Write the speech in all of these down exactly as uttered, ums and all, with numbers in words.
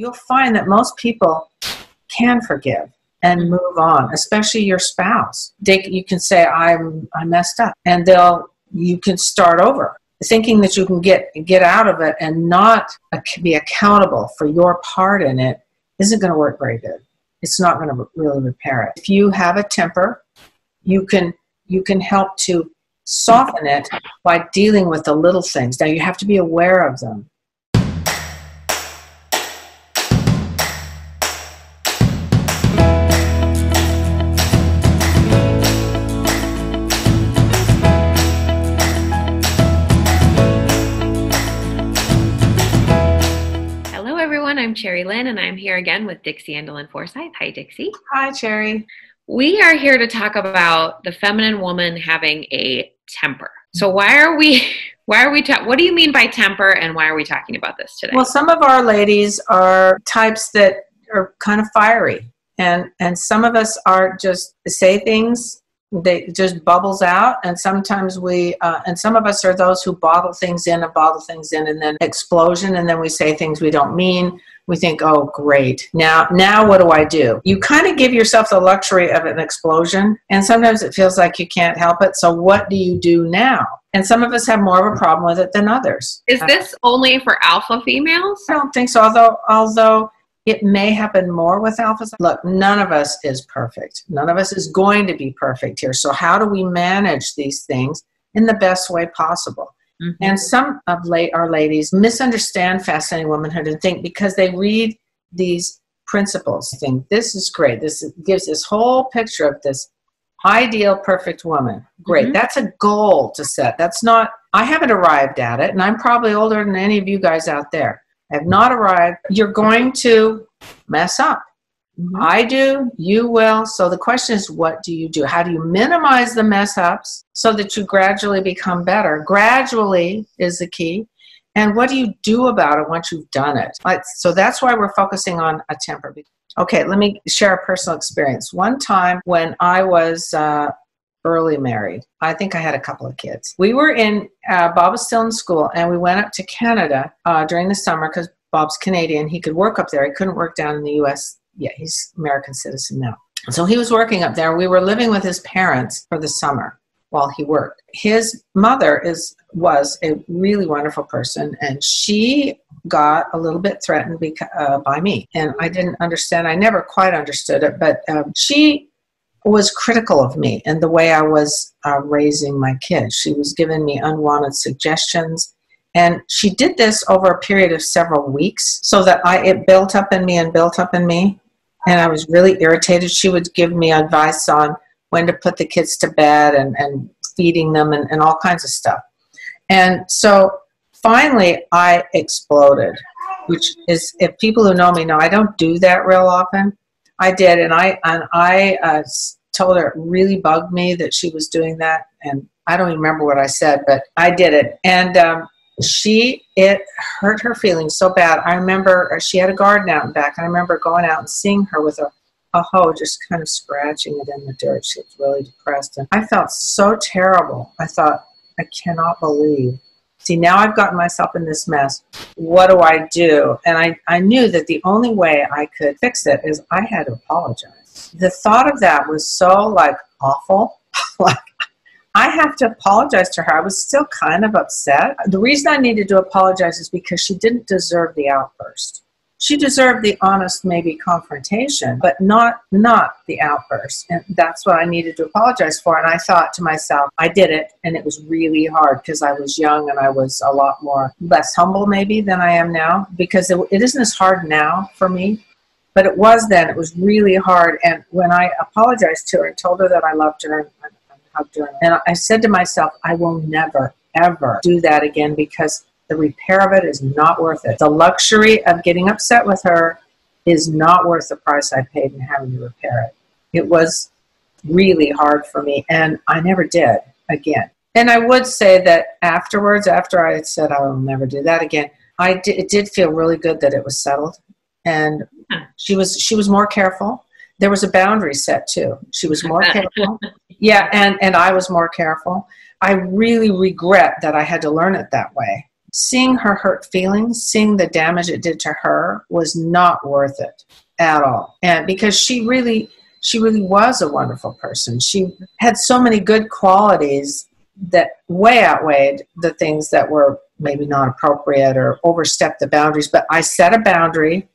you'll find that most people can forgive and move on, especially your spouse. They, you can say, I'm, I messed up, and they'll, you can start over. Thinking that you can get, get out of it and not be accountable for your part in it isn't going to work very good. It's not going to really repair it. If you have a temper, you can, you can help to soften it by dealing with the little things. Now, you have to be aware of them. I'm Cherry Lynn, and I'm here again with Dixie Andelin Forsyth. Hi, Dixie. Hi, Cherry. We are here to talk about the feminine woman having a temper. So why are we, why are we, what do you mean by temper, and why are we talking about this today? Well, some of our ladies are types that are kind of fiery, and, and some of us are just say things, they just bubbles out, and sometimes we, uh, and some of us are those who bottle things in and bottle things in, and then explosion, and then we say things we don't mean. We think, oh, great. Now, now what do I do? You kind of give yourself the luxury of an explosion, and sometimes it feels like you can't help it. So what do you do now? And some of us have more of a problem with it than others. Is this only for alpha females? I don't think so, although, although it may happen more with alphas. Look, none of us is perfect. None of us is going to be perfect here. So how do we manage these things in the best way possible? Mm-hmm. And some of late our ladies misunderstand Fascinating Womanhood and think because they read these principles, think this is great. This is, gives this whole picture of this ideal perfect woman. Great. Mm-hmm. That's a goal to set. That's not, I haven't arrived at it, and I'm probably older than any of you guys out there. I have not arrived. You're going to mess up. Mm-hmm. I do, you will. So the question is, what do you do? How do you minimize the mess ups so that you gradually become better? Gradually is the key. And what do you do about it once you've done it? So that's why we're focusing on a temper. Okay, let me share a personal experience. One time when I was uh, early married, I think I had a couple of kids. We were in, uh, Bob was still in school, and we went up to Canada uh, during the summer because Bob's Canadian. He could work up there. He couldn't work down in the U S Yeah, he's American citizen now. So he was working up there. We were living with his parents for the summer while he worked. His mother is was a really wonderful person, and she got a little bit threatened because, uh, by me. And I didn't understand. I never quite understood it, but um, she was critical of me and the way I was uh, raising my kids. She was giving me unwanted suggestions. And she did this over a period of several weeks so that I, it built up in me and built up in me. And I was really irritated. She would give me advice on when to put the kids to bed and, and feeding them and, and all kinds of stuff. And so finally I exploded, which is, if people who know me know, I don't do that real often. I did. And I, and I uh, told her it really bugged me that she was doing that. And I don't even remember what I said, but I did it. And, um, She, it hurt her feelings so bad. I remember she had a garden out and back, and I remember going out and seeing her with a, a hoe just kind of scratching it in the dirt. She was really depressed. And I felt so terrible. I thought, I cannot believe. See, now I've gotten myself in this mess. What do I do? And I, I knew that the only way I could fix it is I had to apologize. The thought of that was so, like, awful. Like, I have to apologize to her. I was still kind of upset. The reason I needed to apologize is because she didn't deserve the outburst. She deserved the honest, maybe, confrontation, but not not the outburst. And that's what I needed to apologize for. And I thought to myself, I did it, and it was really hard because I was young and I was a lot more less humble maybe than I am now, because it, it isn't as hard now for me. But it was then. It was really hard. And when I apologized to her and told her that I loved her, I and I said to myself, I will never, ever do that again, because the repair of it is not worth it. The luxury of getting upset with her is not worth the price I paid in having to repair it. It was really hard for me, and I never did again. And I would say that afterwards, after I had said I will never do that again, I did, it did feel really good that it was settled. And she was, she was more careful. There was a boundary set, too. She was more careful. Yeah, and, and I was more careful. I really regret that I had to learn it that way, seeing her hurt feelings, seeing the damage it did to her was not worth it at all. And because she really, she really was a wonderful person. She had so many good qualities that way outweighed the things that were maybe not appropriate or overstepped the boundaries. But I set a boundary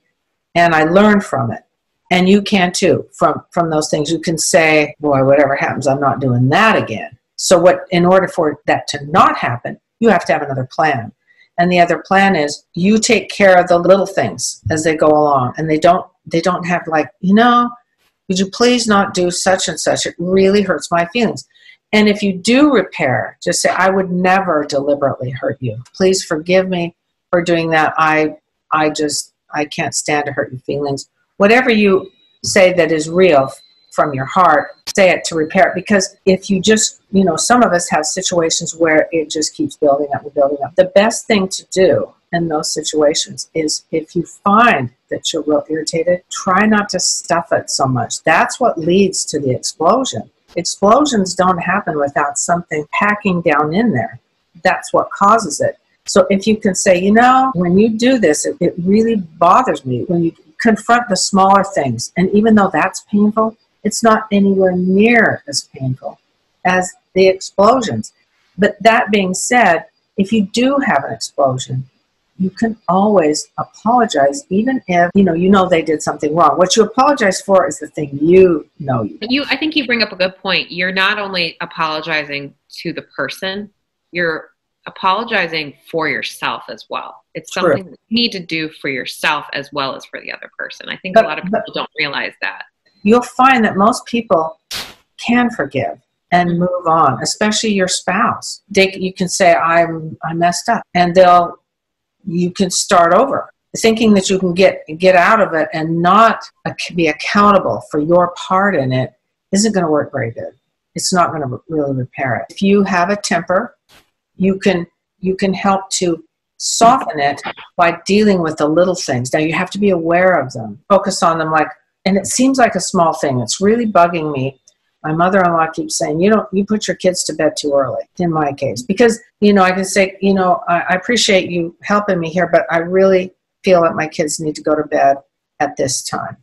and I learned from it. And you can too, from, from those things. You can say, boy, whatever happens, I'm not doing that again. So what, in order for that to not happen, you have to have another plan. And the other plan is you take care of the little things as they go along. And they don't, they don't have like, you know, would you please not do such and such? It really hurts my feelings. And if you do repair, just say, I would never deliberately hurt you. Please forgive me for doing that. I, I just, I can't stand to hurt your feelings. Whatever you say that is real from your heart, say it to repair it. Because if you just, you know, some of us have situations where it just keeps building up and building up. The best thing to do in those situations is if you find that you're real irritated, try not to stuff it so much. That's what leads to the explosion. Explosions don't happen without something packing down in there. That's what causes it. So if you can say, you know, when you do this, it, it really bothers me. When you confront the smaller things, and even though that's painful, it's not anywhere near as painful as the explosions. But that being said, if you do have an explosion, you can always apologize, even if, you know, you know they did something wrong. What you apologize for is the thing you know you did. You, I think you bring up a good point. You're not only apologizing to the person, you're apologizing for yourself as well. It's something True. That you need to do for yourself as well as for the other person. I think but, a lot of people don't realize that. You'll find that most people can forgive and move on, especially your spouse. They, you can say, I'm, I messed up, and they'll, you can start over, thinking that you can get get out of it and not be accountable for your part in it isn't going to work very good. It's not going to really repair it. If you have a temper, you can you can help to soften it by dealing with the little things. Now you have to be aware of them. Focus on them, like, and it seems like a small thing. It's really bugging me. My mother-in-law keeps saying, you don't, you put your kids to bed too early, in my case. Because, you know, I can say, you know, I, I appreciate you helping me here, but I really feel that my kids need to go to bed at this time.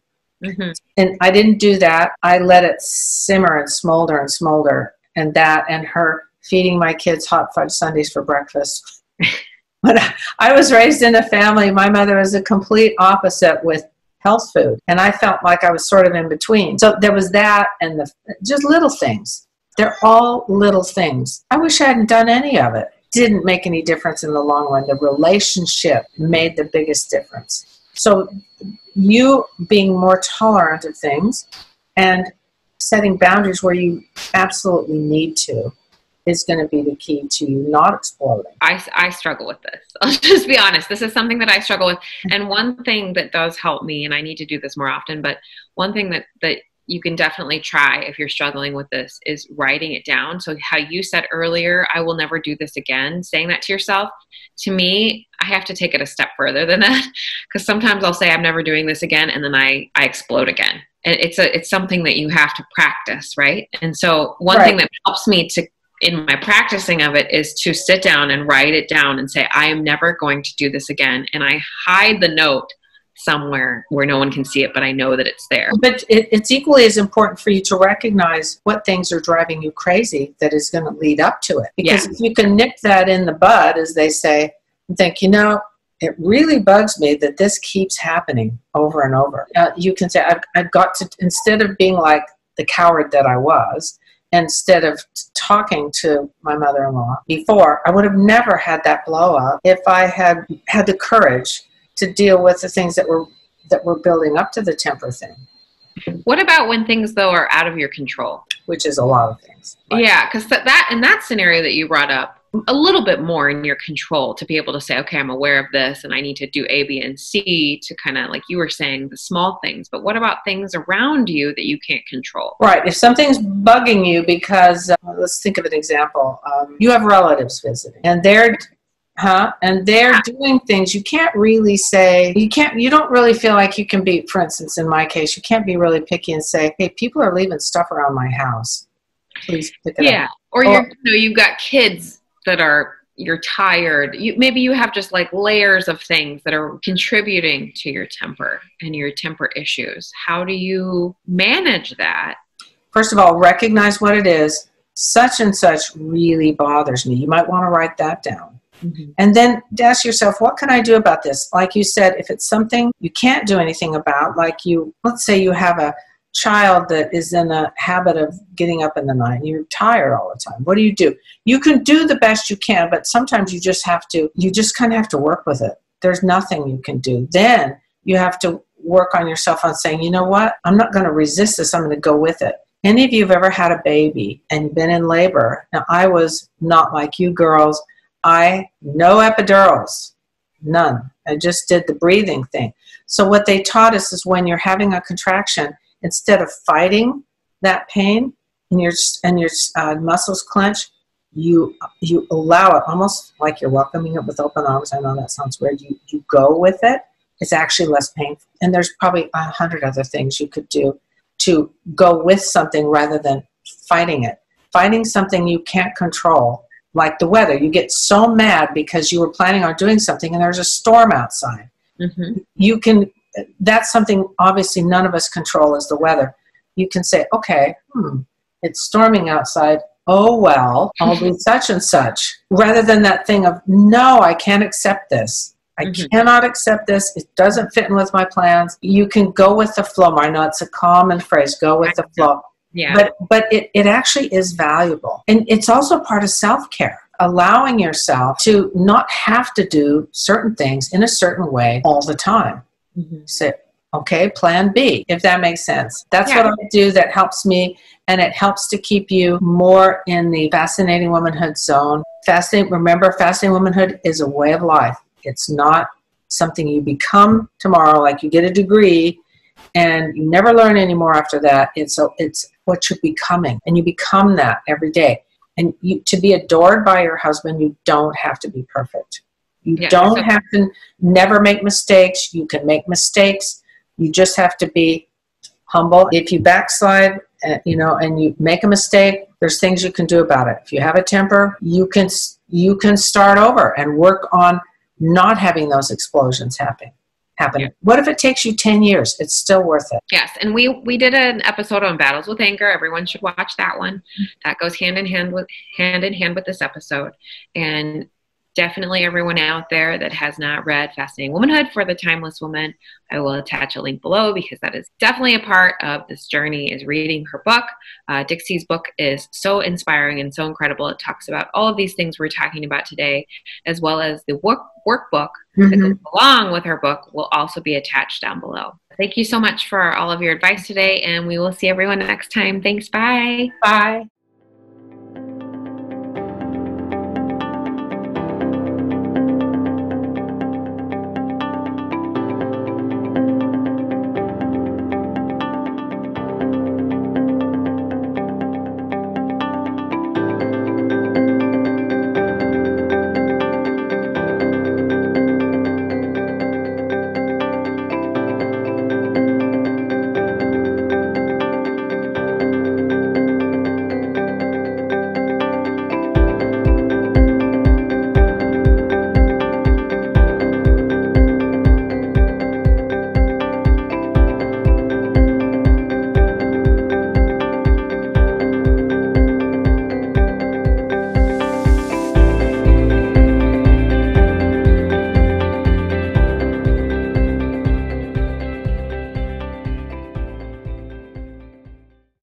Mm-hmm. And I didn't do that. I let it simmer and smolder and smolder. And that, and her feeding my kids hot fudge sundaes for breakfast. But I, I was raised in a family. My mother was the complete opposite with health food. And I felt like I was sort of in between. So there was that, and the just little things. They're all little things. I wish I hadn't done any of it. Didn't make any difference in the long run. The relationship made the biggest difference. So you being more tolerant of things and setting boundaries where you absolutely need to is going to be the key to you not exploding. I, I struggle with this. I'll just be honest. This is something that I struggle with. And one thing that does help me, and I need to do this more often, but one thing that, that you can definitely try if you're struggling with this is writing it down. So how you said earlier, I will never do this again, saying that to yourself, to me, I have to take it a step further than that, because sometimes I'll say I'm never doing this again, and then I, I explode again. And it's, a, it's something that you have to practice, right? And so one right. thing that helps me to in my practicing of it is to sit down and write it down and say, I am never going to do this again. And I hide the note somewhere where no one can see it, but I know that it's there. But it, it's equally as important for you to recognize what things are driving you crazy that is going to lead up to it. Because yeah. if you can nip that in the bud, as they say, and think, you know, it really bugs me that this keeps happening over and over. Uh, you can say, I've, I've got to, instead of being like the coward that I was, instead of talking to my mother-in-law before, I would have never had that blow up if I had had the courage to deal with the things that were that were building up to the temper thing. What about when things, though, are out of your control? Which is a lot of things. Like, yeah, because that, that in that scenario that you brought up, a little bit more in your control to be able to say, okay, I'm aware of this and I need to do A, B, and C to kind of, like you were saying, the small things. But what about things around you that you can't control? Right. If something's bugging you because, uh, let's think of an example. Um, you have relatives visiting and they're, huh? And they're yeah. doing things you can't really say, you can't, you don't really feel like you can be, for instance, in my case, you can't be really picky and say, hey, people are leaving stuff around my house. Please pick it yeah. up. Yeah. Or, or you're, you know, you've got kids that are you're tired, you, maybe you have just like layers of things that are contributing to your temper and your temper issues. How do you manage that? First of all, recognize what it is. Such and such really bothers me. You might want to write that down. Mm-hmm. And then ask yourself, what can I do about this? Like you said, if it's something you can't do anything about, like you, let's say you have a child that is in a habit of getting up in the night and you're tired all the time. What do you do? You can do the best you can, but sometimes you just have to, you just kind of have to work with it. There's nothing you can do. Then you have to work on yourself on saying, you know what? I'm not going to resist this. I'm going to go with it. Any of you have ever had a baby and been in labor? Now, I was not like you girls. I, no epidurals, none. I just did the breathing thing. So what they taught us is when you're having a contraction, instead of fighting that pain and your, and your uh, muscles clench, you, you allow it, almost like you're welcoming it with open arms. I know that sounds weird. You, you go with it. It's actually less painful. And there's probably a hundred other things you could do to go with something rather than fighting it. Fighting something you can't control, like the weather. You get so mad because you were planning on doing something and there's a storm outside. Mm-hmm. You can... That's something obviously none of us control is the weather. You can say, okay, hmm, it's storming outside. Oh, well, I'll do such and such. Rather than that thing of, no, I can't accept this. I mm-hmm. cannot accept this. It doesn't fit in with my plans. You can go with the flow. I know it's a common phrase, go with the flow. Yeah. But, but it, it actually is valuable. And it's also part of self-care. Allowing yourself to not have to do certain things in a certain way all the time. Mm-hmm. So, okay, plan B, if that makes sense. That's yeah. what I do that helps me, and it helps to keep you more in the fascinating womanhood zone. Fascinating, remember, fascinating womanhood is a way of life. It's not something you become tomorrow, like you get a degree and you never learn anymore after that. It's, a, it's what you're becoming, and you become that every day. And you, to be adored by your husband, you don't have to be perfect. You yeah, don't so have to never make mistakes. You can make mistakes. You just have to be humble. If you backslide, uh, you know, and you make a mistake, there's things you can do about it. If you have a temper, you can, you can start over and work on not having those explosions happen. happen. Yeah. What if it takes you ten years? It's still worth it. Yes. And we, we did an episode on battles with anger. Everyone should watch that one. That goes hand in hand with hand in hand with this episode. And definitely everyone out there that has not read Fascinating Womanhood for the Timeless Woman, I will attach a link below because that is definitely a part of this journey is reading her book. Uh, Dixie's book is so inspiring and so incredible. It talks about all of these things we're talking about today, as well as the work workbook mm-hmm. that goes along with her book will also be attached down below. Thank you so much for all of your advice today, and we will see everyone next time. Thanks. Bye. Bye.